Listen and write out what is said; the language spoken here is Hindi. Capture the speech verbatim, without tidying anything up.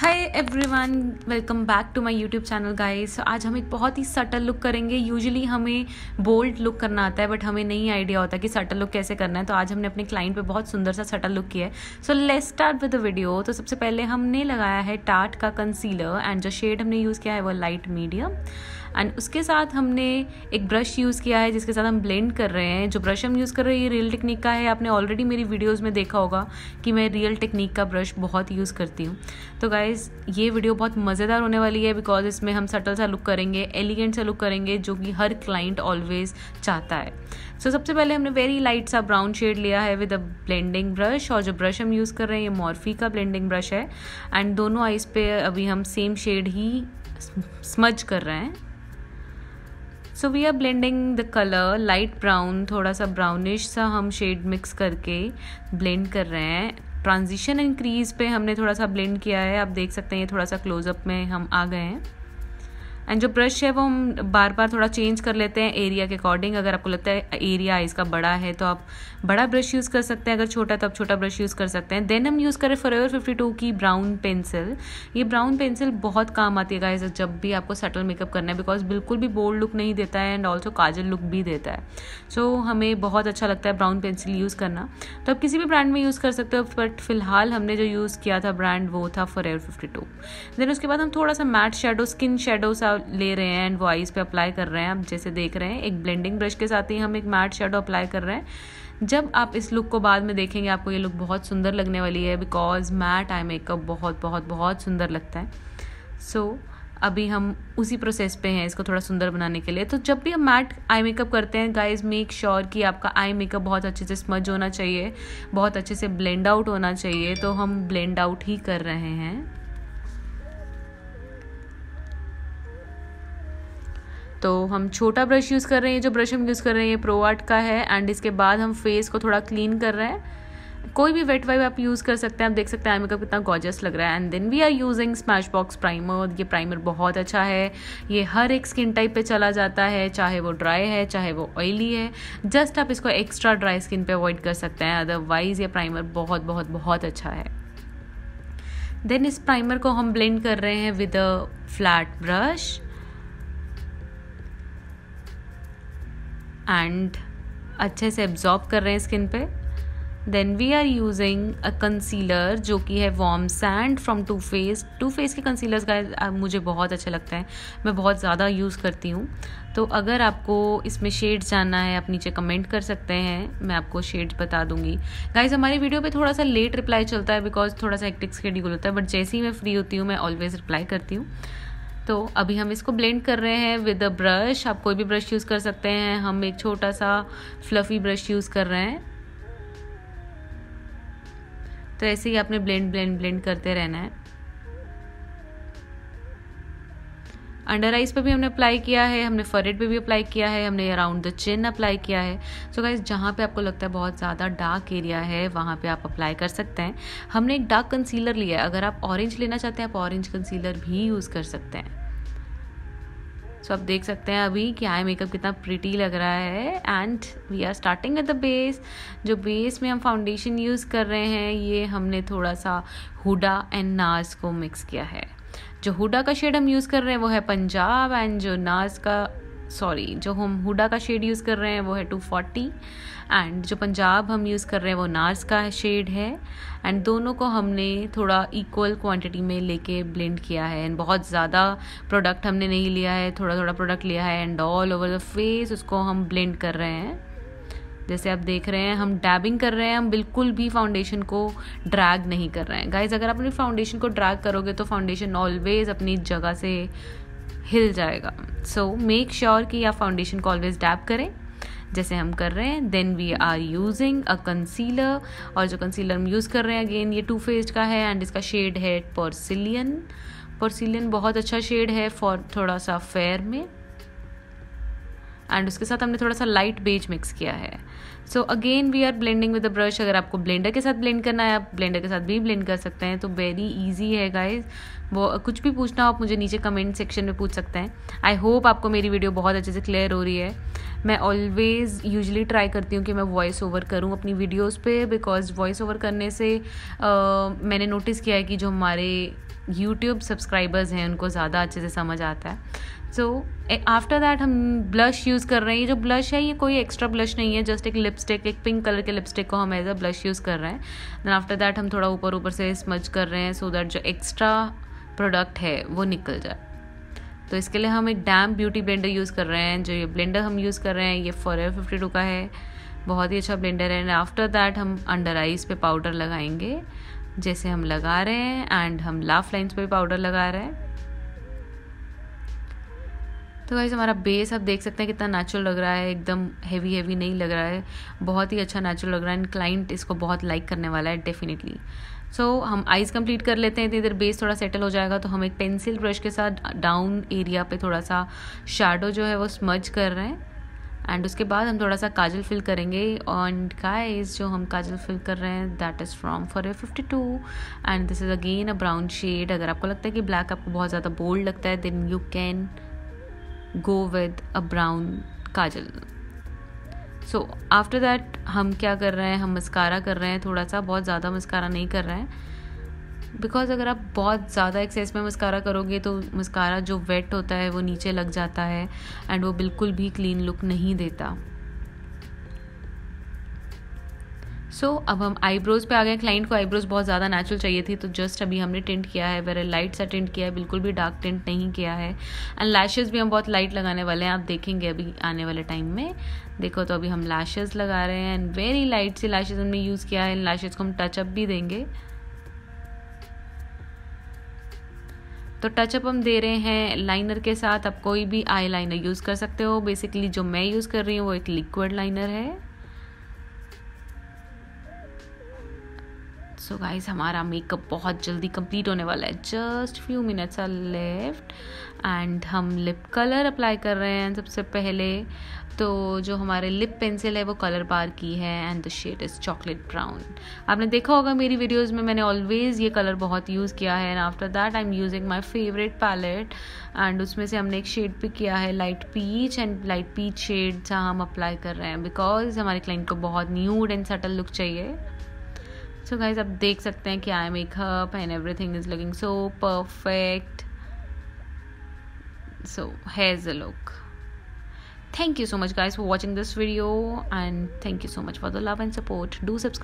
Hi everyone, welcome back to my YouTube channel guys. आज हम एक बहुत ही सटल लुक करेंगे। यूजुअली हमें बोल्ड लुक करना आता है, बट हमें नहीं आइडिया होता कि सटल लुक कैसे करना है। तो आज हमने अपने क्लाइंट पे बहुत सुंदर सा सटल लुक किया है। So let's start with the video. तो सबसे पहले हमने लगाया है टार्ट का कंसीलर, एंड जो शेड हमने यूज़ किया है वो लाइट मीडियम। एंड उसके साथ हमने एक ब्रश यूज़ किया है जिसके साथ हम ब्लेंड कर रहे हैं। जो ब्रश हम यूज़ कर रहे हैं ये रियल टेक्निक का है। आपने ऑलरेडी मेरी वीडियोज़ में देखा होगा कि मैं रियल टेक्निक का ब्रश बहुत यूज़ करती हूँ। तो गाइज़ ये वीडियो बहुत मज़ेदार होने वाली है, बिकॉज इसमें हम सटल सा लुक करेंगे, एलिगेंट सा लुक करेंगे, जो कि हर क्लाइंट ऑलवेज चाहता है। सो so, सबसे पहले हमने वेरी लाइट सा ब्राउन शेड लिया है विद अ ब्लेंडिंग ब्रश, और जो ब्रश हम यूज़ कर रहे हैं ये मॉर्फी का ब्लेंडिंग ब्रश है। एंड दोनों आइज़ पे अभी हम सेम शेड ही स्मज कर रहे हैं। So we are blending the colour light brown, थोड़ा सा ब्राउनिश सा हम शेड मिक्स करके ब्लेंड कर रहे हैं। ट्रांजिशन एंड क्रीज पे हमने थोड़ा सा ब्लेंड किया है, आप देख सकते हैं ये थोड़ा सा क्लोजअप में हम आ गए हैं। एंड जो ब्रश है वो हम बार बार थोड़ा चेंज कर लेते हैं एरिया के अकॉर्डिंग। अगर आपको लगता है एरिया इसका बड़ा है तो आप बड़ा ब्रश यूज़ कर सकते हैं, अगर छोटा है तो आप छोटा ब्रश यूज़ कर सकते हैं। देन हम यूज़ करें फॉरएवर फिफ्टी टू की ब्राउन पेंसिल। ये ब्राउन पेंसिल बहुत काम आती है गाइस जब भी आपको सटल मेकअप करना है, बिकॉज बिल्कुल भी बोल्ड लुक नहीं देता है एंड ऑल्सो काजल लुक भी देता है। सो so, हमें बहुत अच्छा लगता है ब्राउन पेंसिल यूज़ करना। तो आप किसी भी ब्रांड में यूज़ कर सकते हो, बट फिलहाल हमने जो यूज़ किया था ब्रांड वो था फॉरएवर फिफ्टी टू। देन उसके बाद हम थोड़ा सा मैट शेडो, स्किन शेडो ले रहे हैं एंड वो आईज पे अप्लाई कर रहे हैं। आप जैसे देख रहे हैं एक ब्लेंडिंग ब्रश के साथ ही हम एक मैट शेडो अप्लाई कर रहे हैं। जब आप इस लुक को बाद में देखेंगे आपको ये लुक बहुत सुंदर लगने वाली है, बिकॉज मैट आई मेकअप बहुत बहुत बहुत सुंदर लगता है। सो so, अभी हम उसी प्रोसेस पे हैं इसको थोड़ा सुंदर बनाने के लिए। तो जब भी हम मैट आई मेकअप करते हैं गाइज मेक श्योर कि आपका आई मेकअप बहुत अच्छे से स्मज होना चाहिए, बहुत अच्छे से ब्लेंड आउट होना चाहिए। तो हम ब्लेंड आउट ही कर रहे हैं। तो हम छोटा ब्रश यूज़ कर रहे हैं, जो ब्रश हम यूज़ कर रहे हैं ये प्रो आर्ट का है। एंड इसके बाद हम फेस को थोड़ा क्लीन कर रहे हैं। कोई भी वेट वाइप आप यूज़ कर सकते हैं। आप देख सकते हैं आई मेकअप कितना गॉर्जियस लग रहा है। And then we are using Smashbox primer. ये प्राइमर बहुत अच्छा है, ये हर एक स्किन टाइप पे चला जाता है, चाहे वो ड्राई है चाहे वो ऑयली है। जस्ट आप इसको एक्स्ट्रा ड्राई स्किन पे अवॉइड कर सकते हैं, अदरवाइज ये प्राइमर बहुत बहुत बहुत अच्छा है। देन इस प्राइमर को हम ब्लेंड कर रहे हैं with a flat brush. And अच्छे से एब्जॉर्ब कर रहे हैं स्किन पे। Then we are using a concealer जो कि है warm sand from Too Faced. Too Faced के कंसीलर्स का मुझे बहुत अच्छा लगता है, मैं बहुत ज़्यादा यूज़ करती हूँ। तो अगर आपको इसमें शेड्स जानना है आप नीचे कमेंट कर सकते हैं, मैं आपको शेड्स बता दूंगी। गाइज हमारी वीडियो पे थोड़ा सा लेट रिप्लाई चलता है बिकॉज थोड़ा सा हेक्टिक शेड्यूल होता है, बट जैसे ही मैं फ्री होती हूँ मैं ऑलवेज़ रिप्लाई करती हूँ। तो अभी हम इसको ब्लेंड कर रहे हैं विद अ ब्रश। आप कोई भी ब्रश यूज़ कर सकते हैं, हम एक छोटा सा फ्लफ़ी ब्रश यूज़ कर रहे हैं। तो ऐसे ही आपने ब्लेंड ब्लेंड ब्लेंड करते रहना है। अंडर आइज पे भी हमने अप्लाई किया है, हमने फरहेड पे भी अप्लाई किया है, हमने अराउंड द चिन अप्लाई किया है। सो गाइज जहाँ पे आपको लगता है बहुत ज़्यादा डार्क एरिया है वहाँ पे आप अप्लाई कर सकते हैं। हमने एक डार्क कंसीलर लिया है, अगर आप ऑरेंज लेना चाहते हैं आप ऑरेंज कंसीलर भी यूज़ कर सकते हैं। सो so, आप देख सकते हैं अभी कि आई मेकअप कितना प्रिटी लग रहा है। And we are starting at the base. जो बेस में हम फाउंडेशन यूज़ कर रहे हैं ये हमने थोड़ा सा हुडा एंड नार्स को मिक्स किया है। जो हुडा का शेड हम यूज़ कर रहे हैं वो है पंजाब, एंड जो नार्स का सॉरी जो हम हुडा का शेड यूज़ कर रहे हैं वो है टू फोर्टी, एंड जो पंजाब हम यूज़ कर रहे हैं वो नार्स का शेड है। एंड दोनों को हमने थोड़ा इक्वल क्वांटिटी में लेके ब्लेंड किया है। एंड बहुत ज़्यादा प्रोडक्ट हमने नहीं लिया है, थोड़ा थोड़ा प्रोडक्ट लिया है। And all over the face उसको हम ब्लेंड कर रहे हैं। जैसे आप देख रहे हैं हम डैबिंग कर रहे हैं, हम बिल्कुल भी फाउंडेशन को ड्रैग नहीं कर रहे हैं। गाइज अगर आप अपने फाउंडेशन को ड्रैग करोगे तो फाउंडेशन ऑलवेज अपनी जगह से हिल जाएगा। सो मेक श्योर कि आप फाउंडेशन को ऑलवेज डैब करें जैसे हम कर रहे हैं। Then we are using a concealer, और जो कंसीलर हम यूज़ कर रहे हैं अगेन ये टू फेस्ड का है, एंड इसका शेड है पर्सिलियन। पर्सिलियन बहुत अच्छा शेड है फॉर थोड़ा सा फेयर में। एंड उसके साथ हमने थोड़ा सा लाइट बेज मिक्स किया है. So again we are blending with the brush. अगर आपको ब्लेंडर के साथ ब्लेंड करना है, आप ब्लेंडर के साथ भी ब्लेंड कर सकते हैं. तो वेरी ईजी है गाइज. वो कुछ भी पूछना हो आप मुझे नीचे कमेंट सेक्शन में पूछ सकते हैं. आई होप आपको मेरी वीडियो बहुत अच्छे से क्लियर हो रही है. मैं ऑलवेज़ यूजली ट्राई करती हूँ कि मैं वॉइस ओवर करूँ अपनी वीडियोस पे, बिकॉज़ वॉइस ओवर करने से uh, मैंने नोटिस किया है कि जो हमारे यूट्यूब सब्सक्राइबर्स हैं उनको ज़्यादा अच्छे से समझ आता है. सो आफ्टर दैट हम ब्लश यूज़ कर रहे हैं. ये जो ब्लश है ये कोई एक्स्ट्रा ब्लश नहीं है, जस्ट एक लिपस्टिक, एक पिंक कलर के लिपस्टिक को हम एज अ ब्लश यूज़ कर रहे हैं. दैन आफ्टर दैट हम थोड़ा ऊपर ऊपर से स्मज कर रहे हैं सो दैट जो एक्स्ट्रा प्रोडक्ट है वो निकल जाए. तो इसके लिए हम एक डैम्प ब्यूटी ब्लेंडर यूज़ कर रहे हैं. जो ये ब्लेंडर हम यूज़ कर रहे हैं ये फॉरएवर फिफ्टी टू का है, बहुत ही अच्छा ब्लेंडर है. एंड आफ्टर दैट हम अंडर आइज़ पे पाउडर लगाएंगे जैसे हम लगा रहे हैं, एंड हम लाफ लाइन्स पे पाउडर लगा रहे हैं. तो गाइस हमारा बेस आप देख सकते हैं कितना नेचुरल लग रहा है, एकदम हेवी हेवी नहीं लग रहा है, बहुत ही अच्छा नेचुरल लग रहा है. एंड क्लाइंट इसको बहुत लाइक करने वाला है डेफिनेटली. सो so, हम आइज़ कंप्लीट कर लेते हैं. इतनी देर बेस थोड़ा सेटल हो जाएगा तो हम एक पेंसिल ब्रश के साथ डाउन एरिया पे थोड़ा सा शैडो जो है वो स्मज कर रहे हैं. एंड उसके बाद हम थोड़ा सा काजल फिल करेंगे. एंड गाइस जो हम काजल फिल कर रहे हैं that is from forever fifty two and this is again a brown shade. अगर आपको लगता है कि ब्लैक आपको बहुत ज़्यादा बोल्ड लगता है then you can go with a brown kajal. So after that हम क्या कर रहे हैं, हम मस्कारा कर रहे हैं थोड़ा सा, बहुत ज़्यादा मस्कारा नहीं कर रहे हैं बिकॉज अगर आप बहुत ज़्यादा एक्सेस में मस्कारा करोगे तो मस्कारा जो वेट होता है वो नीचे लग जाता है एंड वो बिल्कुल भी क्लीन लुक नहीं देता. सो so, अब हम आईब्रोज़ पे आ गए. क्लाइंट को आईब्रोज़ बहुत ज़्यादा नेचुरल चाहिए थी तो जस्ट अभी हमने टिंट किया है, वेरी लाइट सा टिंट किया है, बिल्कुल भी डार्क टिंट नहीं किया है. एंड लैशेज़ भी हम बहुत लाइट लगाने वाले हैं, आप देखेंगे अभी आने वाले टाइम में. देखो तो अभी हम लैशेज़ लगा रहे हैं एंड वेरी लाइट सी लैशेज़ हमने यूज़ किया है. लैशेज़ को हम टचअप भी देंगे. तो टचअप हम दे रहे हैं लाइनर के साथ. आप कोई भी आई लाइनर यूज़ कर सकते हो. बेसिकली जो मैं यूज़ कर रही हूँ वो एक लिक्विड लाइनर है. सो so गाइज हमारा मेकअप बहुत जल्दी कंप्लीट होने वाला है, just few minutes are left. And हम लिप कलर अप्लाई कर रहे हैं. सबसे पहले तो जो हमारे लिप पेंसिल है वो कलर बार की है and the shade is chocolate brown. आपने देखा होगा मेरी वीडियोज़ में मैंने ऑलवेज़ ये कलर बहुत यूज़ किया है. And after that I am using my favourite palette and उसमें से हमने एक शेड पिक किया है light peach. And light peach shade सा हम अप्लाई कर रहे हैं बिकॉज हमारे क्लाइंट को बहुत न्यूड एंड सटल लुक चाहिए. सो गाइज आप देख सकते हैं कि eye makeup and everything is looking so perfect. So here's the look. Thank you so much guys for watching this video, and thank you so much for the love and support. Do subscribe.